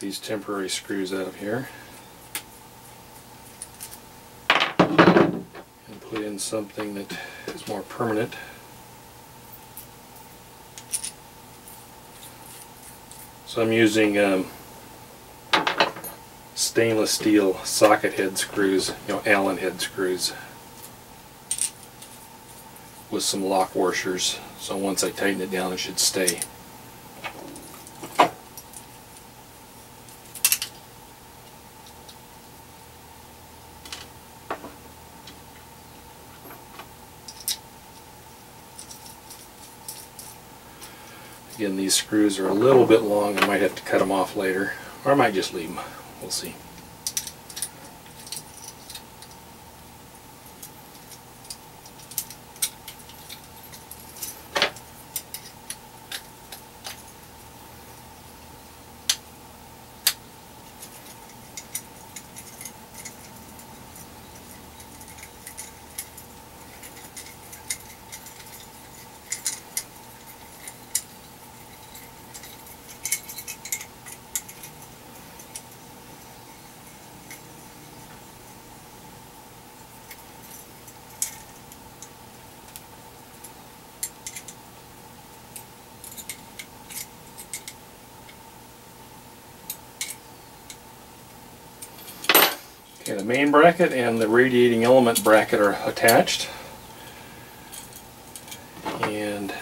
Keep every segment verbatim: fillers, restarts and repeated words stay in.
these temporary screws out of here and put in something that is more permanent. So I'm using um, stainless steel socket head screws, you know, Allen head screws, with some lock washers, so once I tighten it down it should stay. Again, these screws are a little bit long, I might have to cut them off later, or I might just leave them, we'll see. Okay, the main bracket and the radiating element bracket are attached, and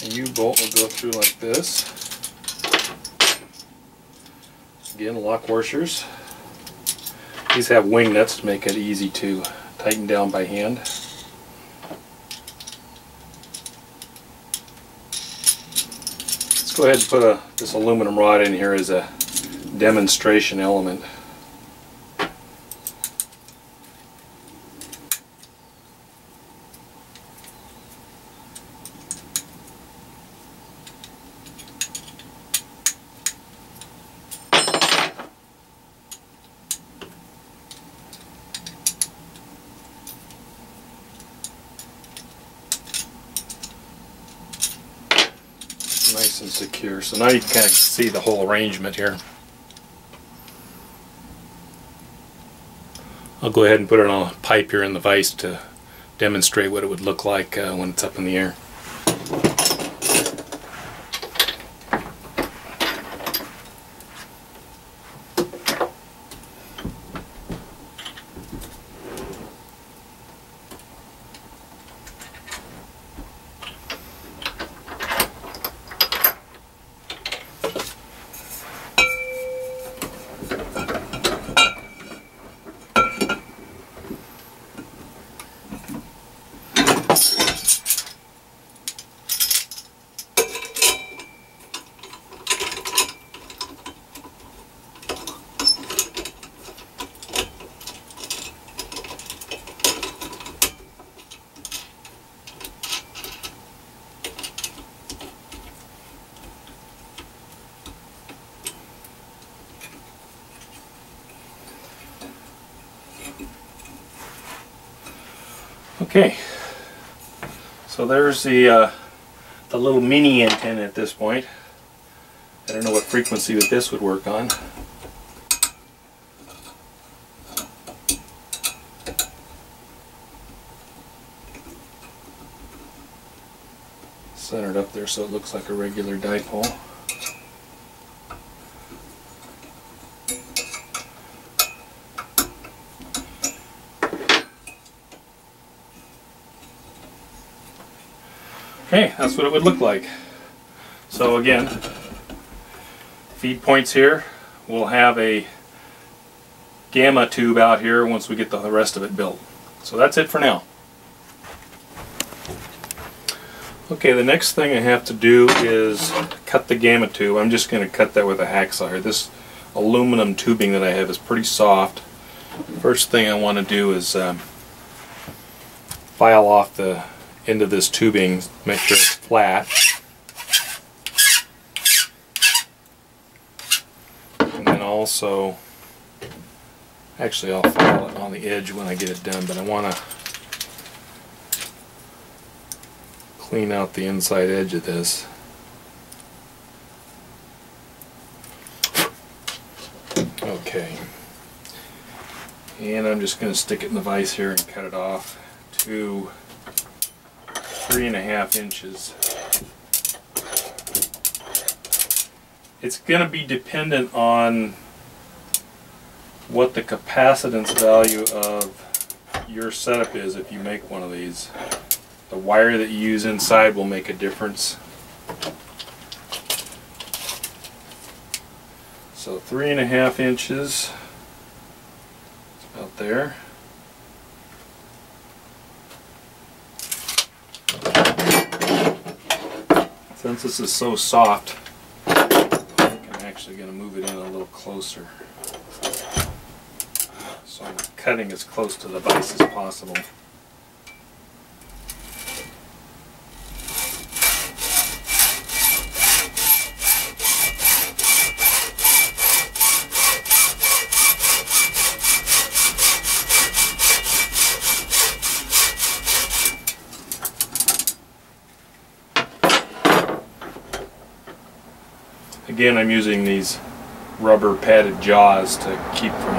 the U-bolt will go through like this. Again, lock washers. These have wing nuts to make it easy to tighten down by hand. Go ahead and put a, this aluminum rod in here as a demonstration element. Nice and secure. So now you can kind of see the whole arrangement here. I'll go ahead and put it on a pipe here in the vise to demonstrate what it would look like uh, when it's up in the air. Okay, so there's the uh, the little mini antenna at this point. I don't know what frequency that this would work on. Centered up there so it looks like a regular dipole. Okay, that's what it would look like. So again, feed points here. We'll have a gamma tube out here once we get the rest of it built. So that's it for now. Okay, the next thing I have to do is cut the gamma tube. I'm just going to cut that with a hacksaw here. This aluminum tubing that I have is pretty soft. First thing I want to do is um, file off the end of this tubing, make sure it's flat, and then also, actually I'll file it on the edge when I get it done, but I want to clean out the inside edge of this. Okay, and I'm just going to stick it in the vise here and cut it off to three and a half inches. It's going to be dependent on what the capacitance value of your setup is if you make one of these. The wire that you use inside will make a difference. So three and a half inches out there. Since this is so soft, actually going to move it in a little closer. So I'm cutting as close to the vise as possible. Again, I'm using these rubber padded jaws to keep from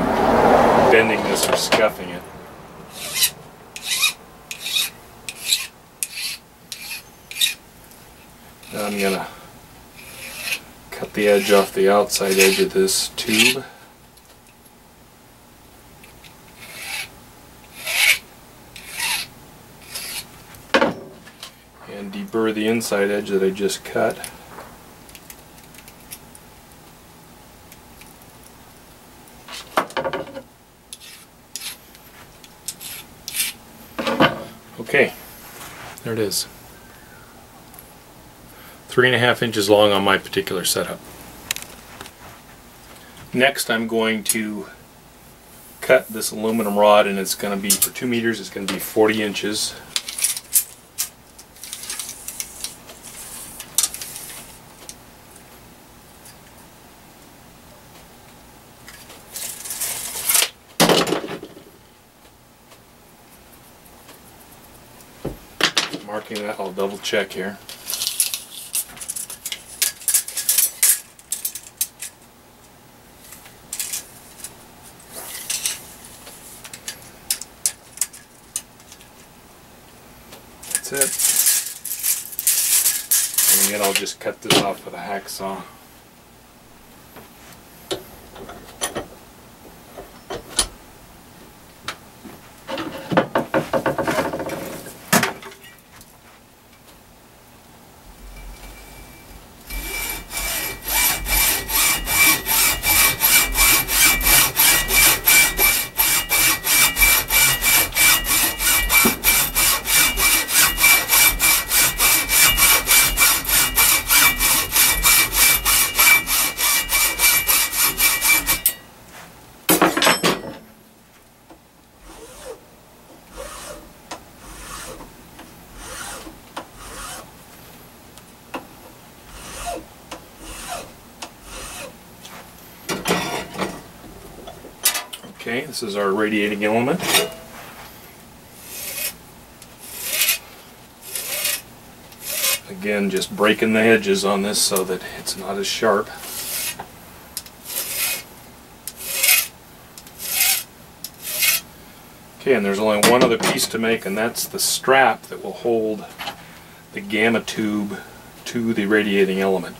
bending this or scuffing it. Now I'm going to cut the edge off the outside edge of this tube. And deburr the inside edge that I just cut. Okay, there it is. Three and a half inches long on my particular setup. Next, I'm going to cut this aluminum rod, and it's going to be for two meters. It's going to be forty inches. Marking that, I'll double check here. That's it. And then I'll just cut this off with a hacksaw. Okay, this is our radiating element. Again, just breaking the edges on this so that it's not as sharp. Okay, and there's only one other piece to make, and that's the strap that will hold the gamma tube to the radiating element.